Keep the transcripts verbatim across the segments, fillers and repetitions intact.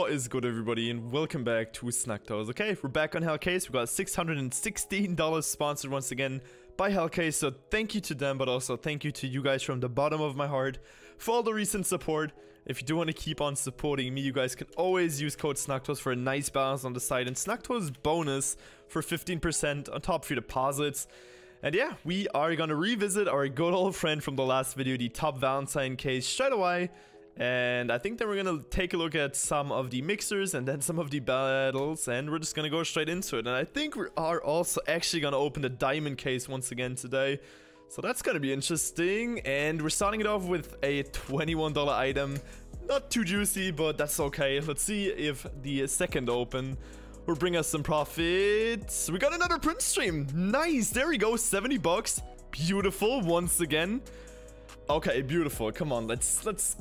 What is good, everybody, and welcome back to Snugtoes. Okay, we're back on Hellcase. We got six hundred sixteen dollars sponsored once again by Hellcase, so thank you to them, but also thank you to you guys from the bottom of my heart for all the recent support. If you do want to keep on supporting me, you guys can always use code Snugtoes for a nice balance on the site and Snugtoes bonus for fifteen percent on top of your deposits. And yeah, we are going to revisit our good old friend from the last video, the Top Valentine case, straight away. And I think then we're going to take a look at some of the mixers and then some of the battles, and we're just going to go straight into it. And I think we are also actually going to open the diamond case once again today. So that's going to be interesting. And we're starting it off with a twenty-one dollar item. Not too juicy, but that's okay. Let's see if the second open will bring us some profits. We got another print stream. Nice. There we go. seventy bucks. Beautiful once again. Okay, beautiful. Come on. Let's let's...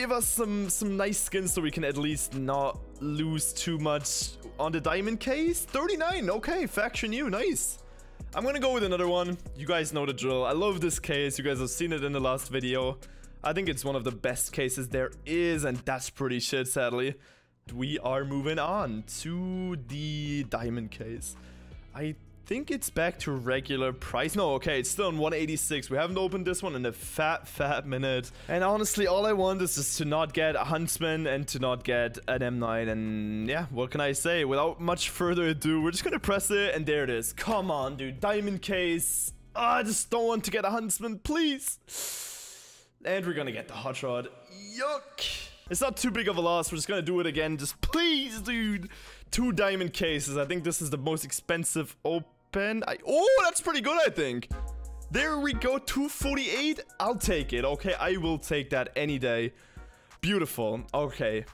give us some some nice skins so we can at least not lose too much on the diamond case. Thirty-nine. Okay, faction new, nice. I'm gonna go with another one. You guys know the drill. I love this case. You guys have seen it in the last video. I think it's one of the best cases there is, and that's pretty shit, sadly. We are moving on to the diamond case. I think it's back to regular price. No, okay, it's still on one eighty-six. We haven't opened this one in a fat, fat minute. And honestly, all I want is just to not get a Huntsman and to not get an M nine. And yeah, what can I say? Without much further ado, we're just gonna press it, and there it is. Come on, dude. Diamond case. Oh, I just don't want to get a Huntsman, please. And we're gonna get the Hot Rod. Yuck. It's not too big of a loss. We're just gonna do it again. Just please, dude. Two diamond cases. I think this is the most expensive open. I, oh, that's pretty good, I think. There we go, two forty-eight. I'll take it, okay? I will take that any day. Beautiful. Okay.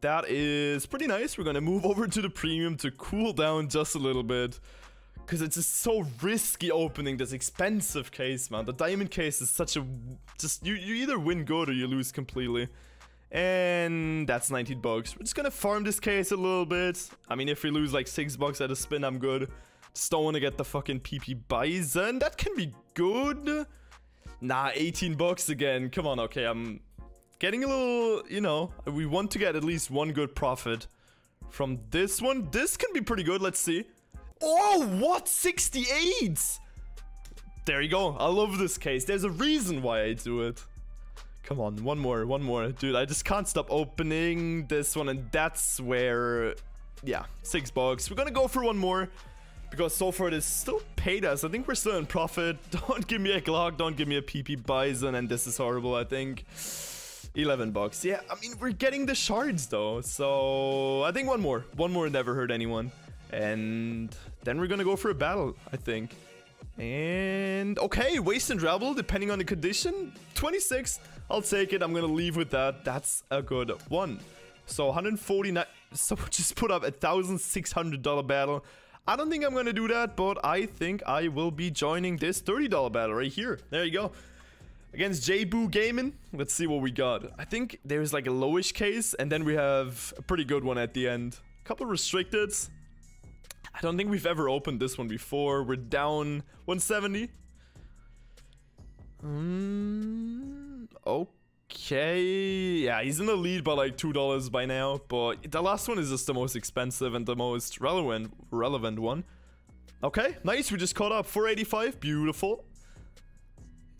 That is pretty nice. We're going to move over to the premium to cool down just a little bit, because it's just so risky opening this expensive case, man. The diamond case is such a... just you, you either win good or you lose completely. And that's nineteen bucks. We're just going to farm this case a little bit. I mean, if we lose like six bucks at a spin, I'm good. Just don't want to get the fucking P P Bison. That can be good. Nah, eighteen bucks again. Come on, okay. I'm getting a little, you know, we want to get at least one good profit from this one. This can be pretty good. Let's see. Oh, what? sixty-eight. There you go. I love this case. There's a reason why I do it. Come on, one more, one more. Dude, I just can't stop opening this one. And that's where, yeah, six bucks. We're going to go for one more, because so far it is still paid us. I think we're still in profit. Don't give me a Glock. Don't give me a P P Bison. And this is horrible, I think. eleven bucks. Yeah, I mean, we're getting the shards, though. So I think one more. One more never hurt anyone. And then we're going to go for a battle, I think. And okay, Waste and Rabble, depending on the condition. twenty-six. I'll take it. I'm going to leave with that. That's a good one. So one forty-nine. Someone just put up a one thousand six hundred dollar battle. I don't think I'm going to do that, but I think I will be joining this thirty dollar battle right here. There you go. Against JBoo Gaming. Let's see what we got. I think there's like a lowish case, and then we have a pretty good one at the end. A couple restricted. I don't think we've ever opened this one before. We're down one seventy. Mm, okay. Yeah, he's in the lead by like two dollars by now. But the last one is just the most expensive and the most relevant relevant one. Okay, nice. We just caught up. four eighty-five. Beautiful.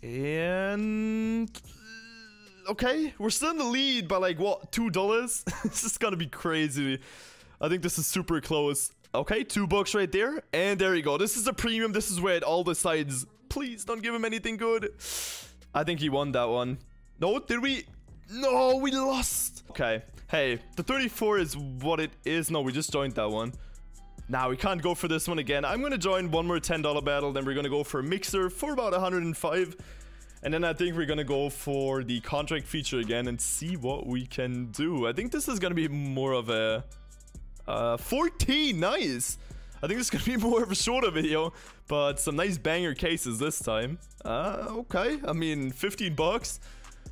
And... okay, we're still in the lead by like, what, two dollars? This is gonna be crazy. I think this is super close. Okay, two bucks right there. And there you go. This is a premium. This is where it all decides. Please don't give him anything good. I think he won that one. No, did we? No, we lost. Okay. Hey, the thirty-four is what it is. No, we just joined that one. Nah, we can't go for this one again. I'm going to join one more ten dollar battle. Then we're going to go for a mixer for about one hundred five. And then I think we're going to go for the contract feature again and see what we can do. I think this is going to be more of a... Uh, fourteen, nice. I think this is gonna be more of a shorter video, but some nice banger cases this time. Uh, okay, I mean, fifteen bucks.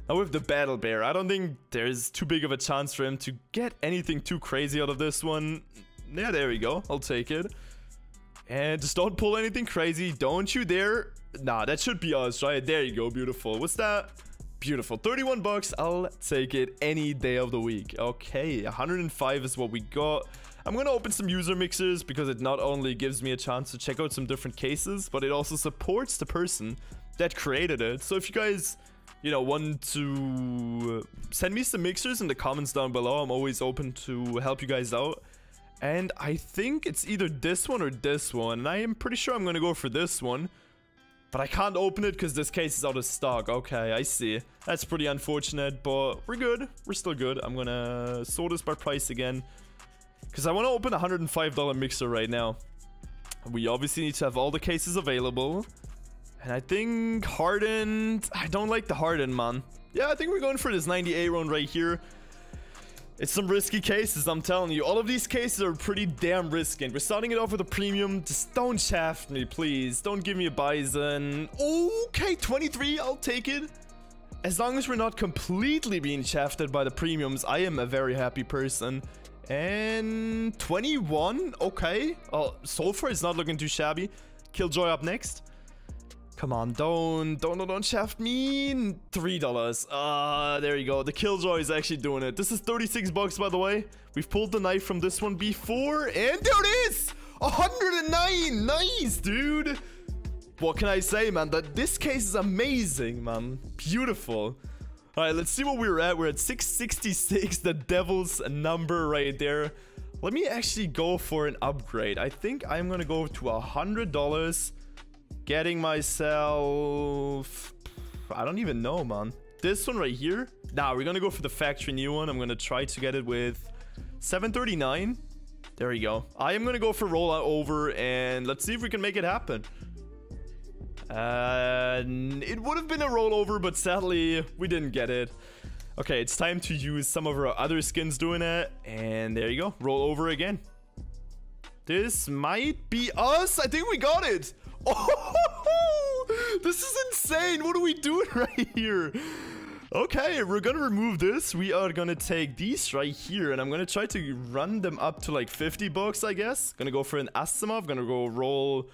Now with the Battle Bear, I don't think there's too big of a chance for him to get anything too crazy out of this one. Yeah, there we go. I'll take it. And just don't pull anything crazy, don't you dare. Nah, that should be us, right? There you go, beautiful. What's that? Beautiful. thirty-one bucks. I'll take it any day of the week. Okay, one hundred five is what we got. I'm going to open some user mixers because it not only gives me a chance to check out some different cases, but it also supports the person that created it. So if you guys, you know, want to send me some mixers in the comments down below, I'm always open to help you guys out. And I think it's either this one or this one. And I am pretty sure I'm going to go for this one. But I can't open it because this case is out of stock. Okay, I see. That's pretty unfortunate, but we're good. We're still good. I'm going to sort this by price again because I want to open a one hundred five dollar mixer right now. We obviously need to have all the cases available. And I think hardened... I don't like the hardened, man. Yeah, I think we're going for this ninety-eight round right here. It's some risky cases, I'm telling you. All of these cases are pretty damn risky. We're starting it off with a premium. Just don't shaft me, please. Don't give me a bison. Okay, twenty-three, I'll take it. As long as we're not completely being shafted by the premiums, I am a very happy person. And twenty-one, okay. Oh, so far it's not looking too shabby. Killjoy up next. Come on, don't, don't, don't, don't shaft me. three dollars. Ah, uh, there you go. The Killjoy is actually doing it. This is thirty-six bucks, by the way. We've pulled the knife from this one before. And there it is! one hundred nine! Nice, dude! What can I say, man? That this case is amazing, man. Beautiful. All right, let's see what we're at. We're at six sixty-six, the devil's number right there. Let me actually go for an upgrade. I think I'm going to go to one hundred dollars. Getting myself... I don't even know, man. This one right here? Nah, we're gonna go for the factory new one. I'm gonna try to get it with seven thirty-nine. There we go. I am gonna go for rollout over and let's see if we can make it happen. Uh, it would have been a rollover, but sadly, we didn't get it. Okay, it's time to use some of our other skins doing it. And there you go. Roll over again. This might be us. I think we got it. Oh, this is insane. What are we doing right here? Okay, we're gonna remove this. We are gonna take these right here and I'm gonna try to run them up to like fifty bucks, I guess. Gonna go for an Asimov. Gonna go roll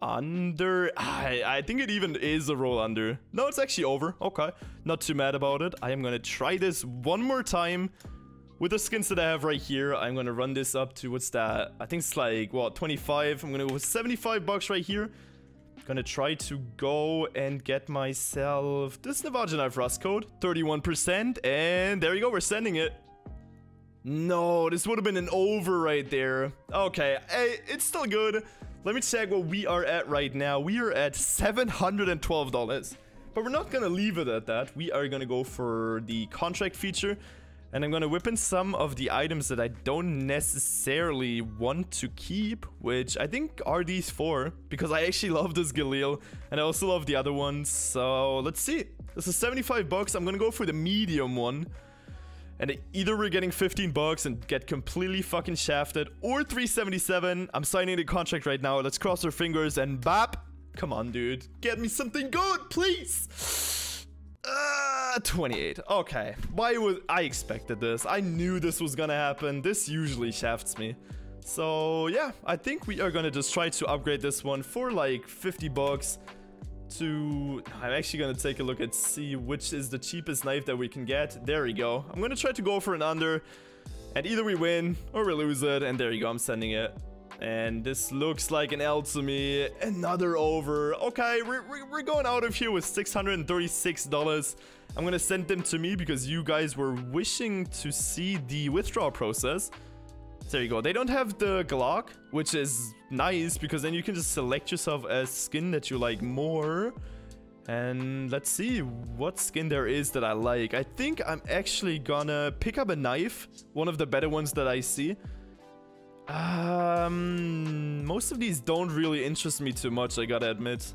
under. I, I think it even is a roll under. No, it's actually over. Okay, not too mad about it. I am gonna try this one more time with the skins that I have right here. I'm gonna run this up to, what's that? I think it's like, what, twenty-five? I'm gonna go with seventy-five bucks right here. Gonna try to go and get myself this Navajo Knife Rust Code, thirty-one percent, and there you go, we're sending it. No, this would have been an over right there. Okay, hey, it's still good. Let me check what we are at right now. We are at seven hundred twelve dollars, but we're not gonna leave it at that. We are gonna go for the contract feature. And I'm going to whip in some of the items that I don't necessarily want to keep, which I think are these four, because I actually love this Galil, and I also love the other ones, so let's see. This is seventy-five bucks. I'm going to go for the medium one, and either we're getting fifteen bucks and get completely fucking shafted, or three seventy-seven. I'm signing the contract right now. Let's cross our fingers, and bap! Come on, dude. Get me something good, please! Uh, twenty-eight. Okay. Why was I expected this? I knew this was gonna happen. This usually shafts me. So yeah, I think we are gonna just try to upgrade this one for like fifty bucks to... I'm actually gonna take a look and see which is the cheapest knife that we can get. There we go. I'm gonna try to go for an under and either we win or we lose it. And there you go. I'm sending it. And this looks like an L to me. Another over. Okay, we're, we're going out of here with six hundred thirty-six dollars. I'm going to send them to me because you guys were wishing to see the withdrawal process. There you go. They don't have the Glock, which is nice because then you can just select yourself a skin that you like more. And let's see what skin there is that I like. I think I'm actually going to pick up a knife. One of the better ones that I see. Um, most of these don't really interest me too much, I gotta admit.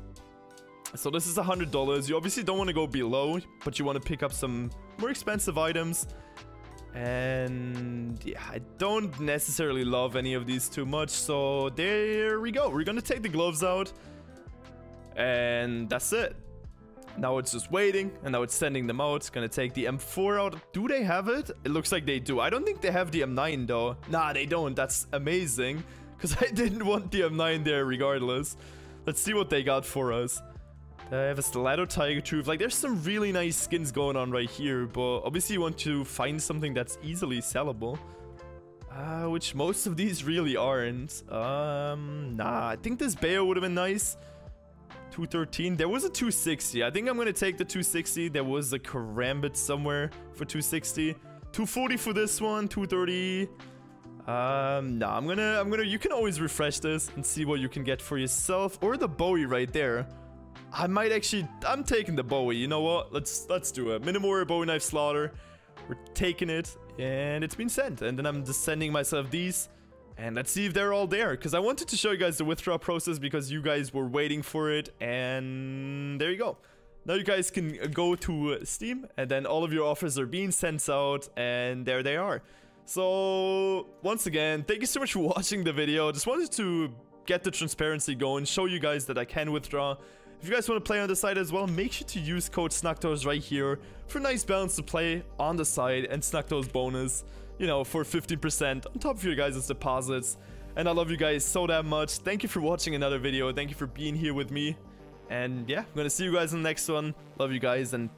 So this is one hundred dollars. You obviously don't want to go below, but you want to pick up some more expensive items. And yeah, I don't necessarily love any of these too much. So there we go. We're gonna take the gloves out. And that's it. Now it's just waiting, and now it's sending them out. It's gonna take the M four out. Do they have it? It looks like they do. I don't think they have the M nine, though. Nah, they don't. That's amazing, because I didn't want the M nine there regardless. Let's see what they got for us. I have a Stiletto Tiger Tooth. Like, there's some really nice skins going on right here, but obviously you want to find something that's easily sellable, uh, which most of these really aren't. Um, nah, I think this Bayo would have been nice. two thirteen. There was a two sixty. I think I'm going to take the two sixty. There was a Karambit somewhere for two sixty. two forty for this one. two thirty. Um, nah, I'm gonna, I'm gonna, you can always refresh this and see what you can get for yourself, or the Bowie right there. I might actually, I'm taking the Bowie, you know what, let's, let's do it. Minimum Warrior, Bowie Knife Slaughter, we're taking it, and it's been sent, and then I'm just sending myself these, and let's see if they're all there, because I wanted to show you guys the withdrawal process, because you guys were waiting for it, and there you go. Now you guys can go to Steam, and then all of your offers are being sent out, and there they are. So, once again, thank you so much for watching the video. Just wanted to get the transparency going, show you guys that I can withdraw. If you guys want to play on the side as well, make sure to use code Snugtoes right here for nice balance to play on the side and Snugtoes bonus, you know, for fifteen percent on top of your guys' deposits. And I love you guys so damn much. Thank you for watching another video. Thank you for being here with me. And yeah, I'm going to see you guys in the next one. Love you guys and